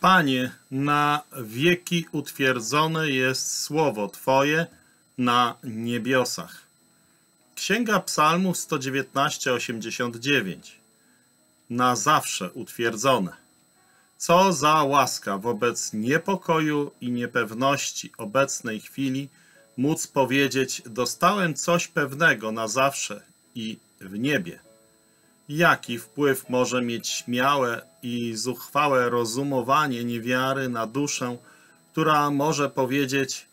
Panie, na wieki utwierdzone jest słowo Twoje na niebiosach. Księga Psalmów 119:89. Na zawsze utwierdzone. Co za łaska wobec niepokoju i niepewności obecnej chwili móc powiedzieć: dostałem coś pewnego na zawsze i w niebie. Jaki wpływ może mieć śmiałe i zuchwałe rozumowanie niewiary na duszę, która może powiedzieć: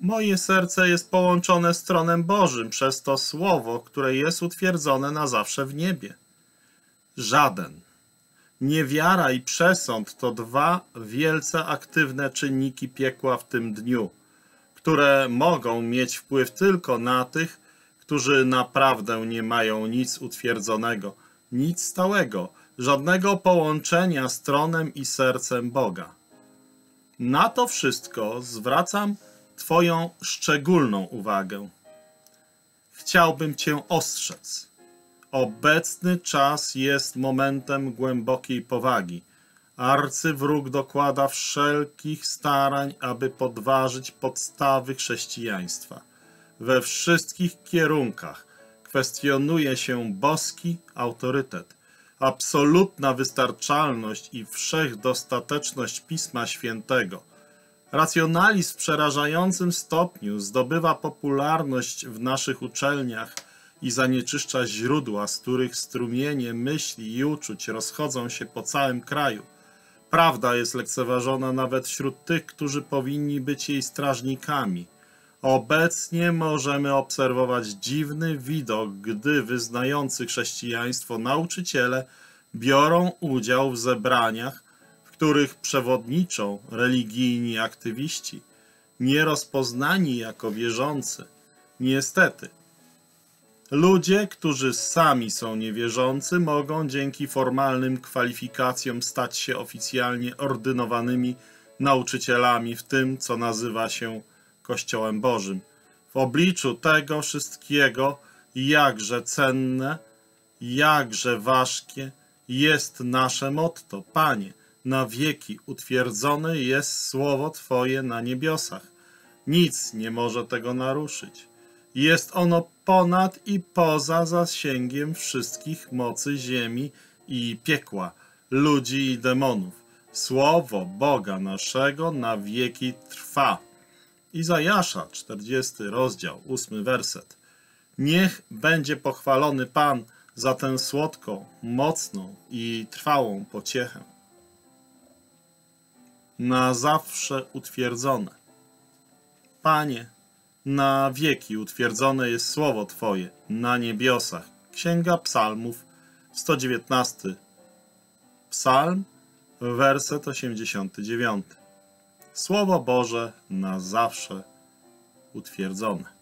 moje serce jest połączone z tronem Bożym przez to słowo, które jest utwierdzone na zawsze w niebie. Żaden. Niewiara i przesąd to dwa wielce aktywne czynniki piekła w tym dniu, które mogą mieć wpływ tylko na tych, którzy naprawdę nie mają nic utwierdzonego, nic stałego, żadnego połączenia z tronem i sercem Boga. Na to wszystko zwracam Twoją szczególną uwagę. Chciałbym Cię ostrzec. Obecny czas jest momentem głębokiej powagi. Arcywróg dokłada wszelkich starań, aby podważyć podstawy chrześcijaństwa. We wszystkich kierunkach kwestionuje się boski autorytet. Absolutna wystarczalność i wszechdostateczność Pisma Świętego. Racjonalizm w przerażającym stopniu zdobywa popularność w naszych uczelniach i zanieczyszcza źródła, z których strumienie myśli i uczuć rozchodzą się po całym kraju. Prawda jest lekceważona nawet wśród tych, którzy powinni być jej strażnikami. Obecnie możemy obserwować dziwny widok, gdy wyznający chrześcijaństwo nauczyciele biorą udział w zebraniach, w których przewodniczą religijni aktywiści, nierozpoznani jako wierzący. Niestety, ludzie, którzy sami są niewierzący, mogą dzięki formalnym kwalifikacjom stać się oficjalnie ordynowanymi nauczycielami w tym, co nazywa się Kościołem Bożym. W obliczu tego wszystkiego, jakże cenne, jakże ważkie jest nasze motto: Panie, na wieki utwierdzone jest słowo Twoje na niebiosach. Nic nie może tego naruszyć. Jest ono ponad i poza zasięgiem wszystkich mocy ziemi i piekła, ludzi i demonów. Słowo Boga naszego na wieki trwa. Izajasza, 40 rozdział, 8 werset. Niech będzie pochwalony Pan za tę słodką, mocną i trwałą pociechę. Na zawsze utwierdzone. Panie, na wieki utwierdzone jest słowo Twoje na niebiosach. Księga Psalmów, 119 Psalm, werset 89. Słowo Boże na zawsze utwierdzone.